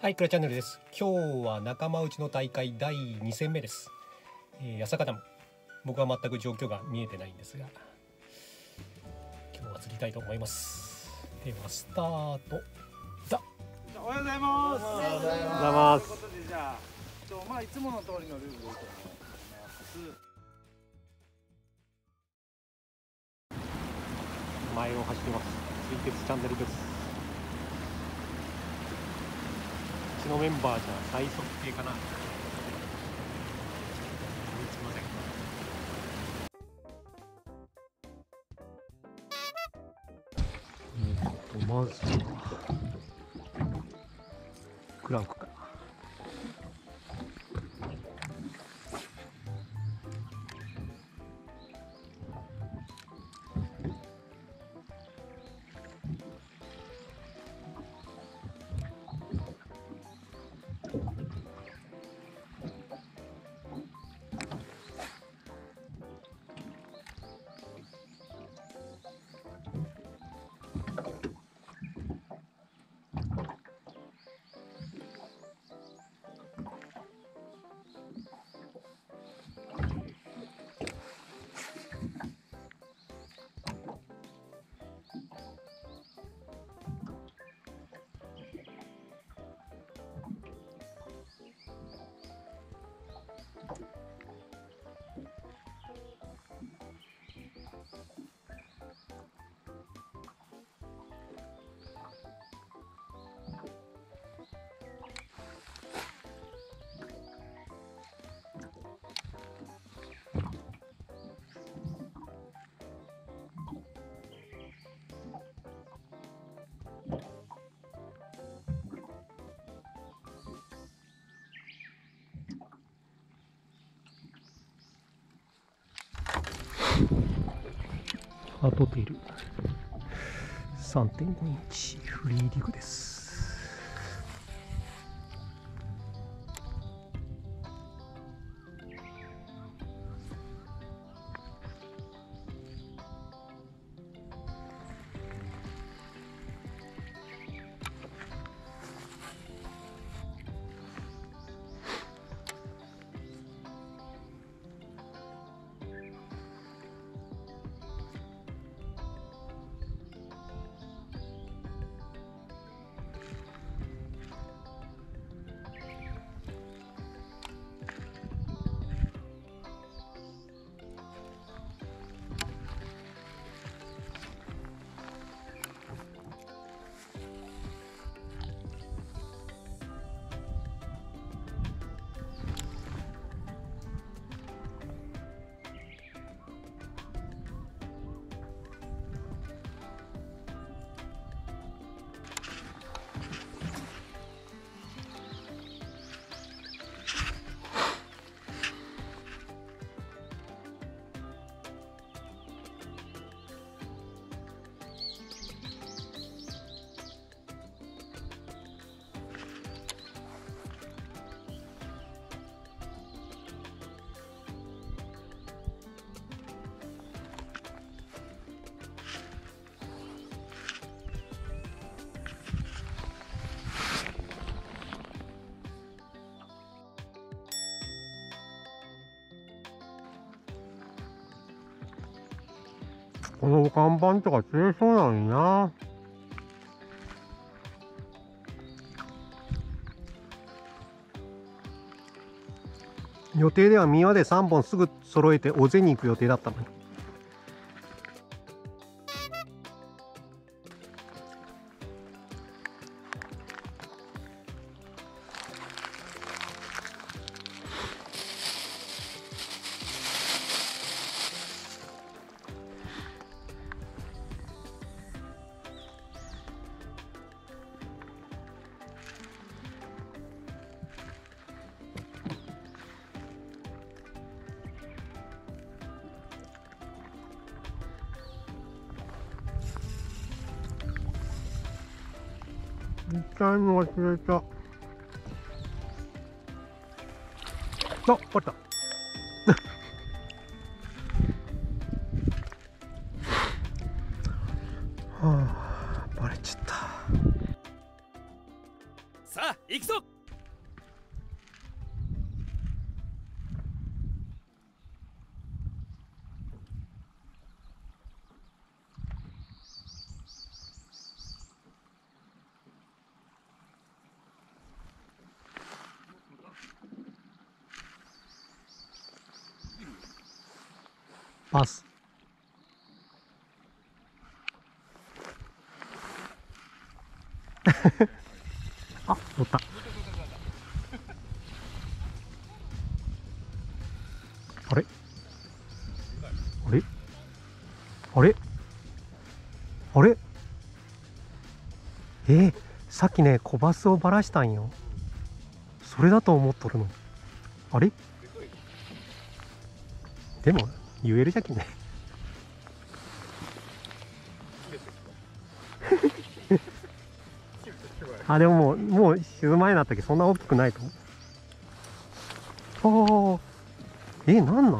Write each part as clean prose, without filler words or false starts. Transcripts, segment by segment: はい、クラチャンネルです。今日は仲間内の大会第2戦目です。朝方も僕は全く状況が見えてないんですが、今日は釣りたいと思います。ではスタートだ。おはようございます。おはようございます。ということで、じゃあいつもの通りのルールでいいと思います。前を走ってます。釣り鉄チャンネルです。のメンバーじゃ最速系かな。まずはクランクか。ハートテール 3.5 インチフリーディグです。この看板とか釣れそうなのにな。予定ではミワで3本すぐ揃えて尾瀬に行く予定だったのに。ちっちゃいのが釣れた。あ、取れた。はあ、バレちゃった。ささあ行くぞ。パス。あ、乗った。あれあれあれあれ、さっきね小バスをばらしたんよ。それだと思っとるの。あれでも言えるじゃけんね。あ、でももう沈む前になったけどそんな大きくないと思う。なんなん？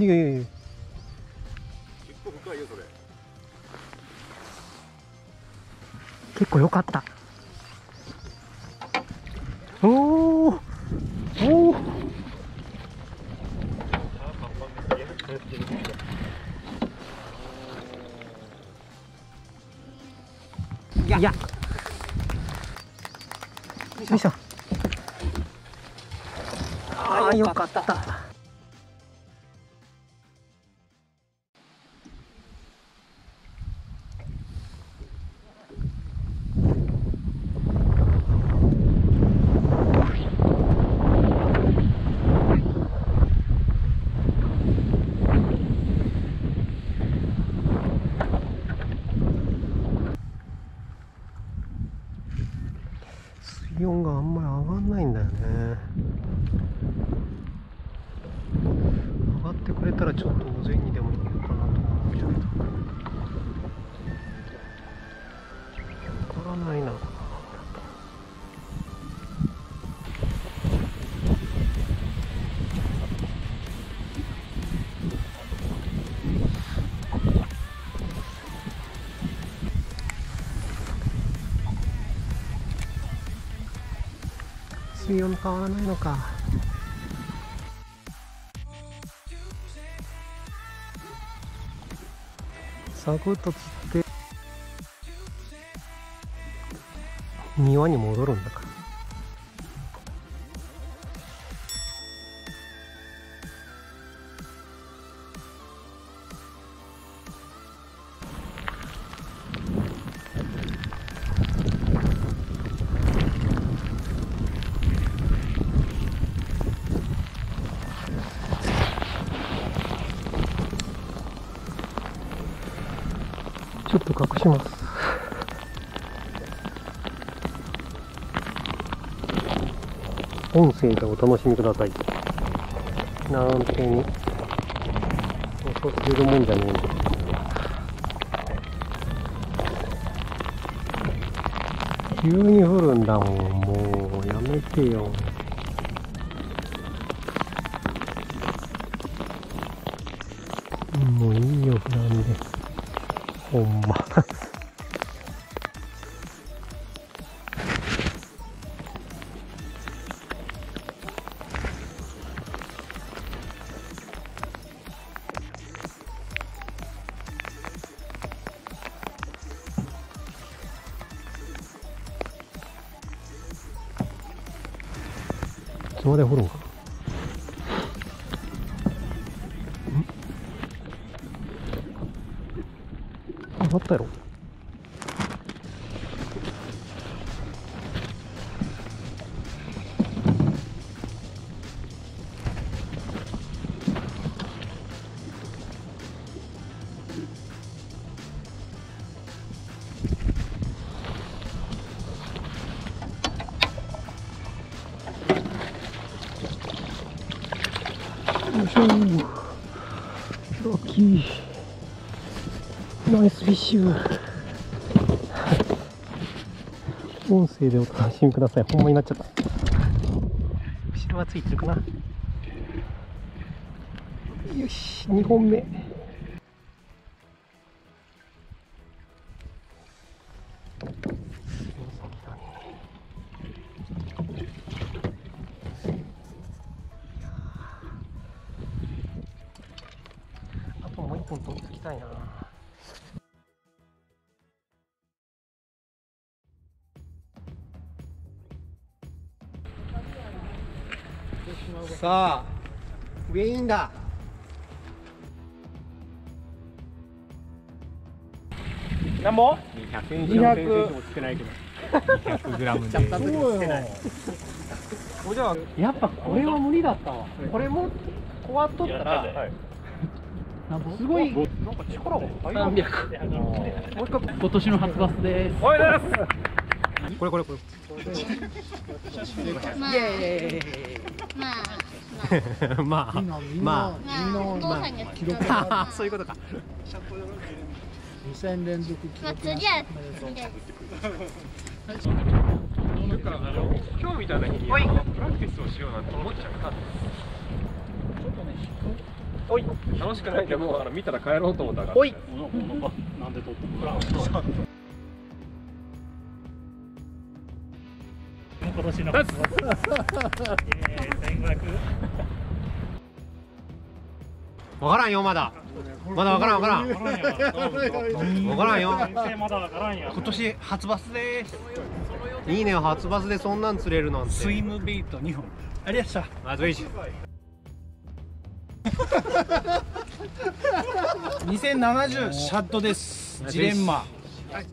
いやいやいや。結構良かった。おお。おお。いや、よいしょ。ああ、よかった。気温があんまり上がんないんだよね。上がってくれたらちょっと午前にでもいけるかなと思うんだけど、上がらないな。水温変わらないのか。サクッと釣って庭に戻るんだから。ちょっと隠します。音声でお楽しみください。なんてに遅すぎるもんじゃねえんで。急に降るんだもん。もうやめてよ。もういいよ、フランで。ほんまいつまで掘るんかな。あったやろ。よいしょ。ラッキー。ナイスフィッシュ。音声でお楽しみください。ほんまになっちゃった。後ろはついてるかな。よし、2本目。たいな。さあウィーンだ。なんぼ200もつけないけど200g でそうよ。やっぱこれは無理だったわ。これもこうやっとったらすごい、なんか力が入る。300。もう一回今年の初バスです。おはようございます。これいやいやいやいやまあお父さんが記録がそういうことか。2戦連続記録が今日みたいな日にプラクティスをしようなんて思っちゃった。ちょっとねおい楽しくないんで、もう見たら帰ろうと思ったから。おいなんで撮ったの。今年の1500。わからんよ、まだわからんよ。今年初バスです。いいね、初バスでそんなん釣れるなんて。スイムビート2本。ありがとうございました。2070シャットです。ジレンマ。はい。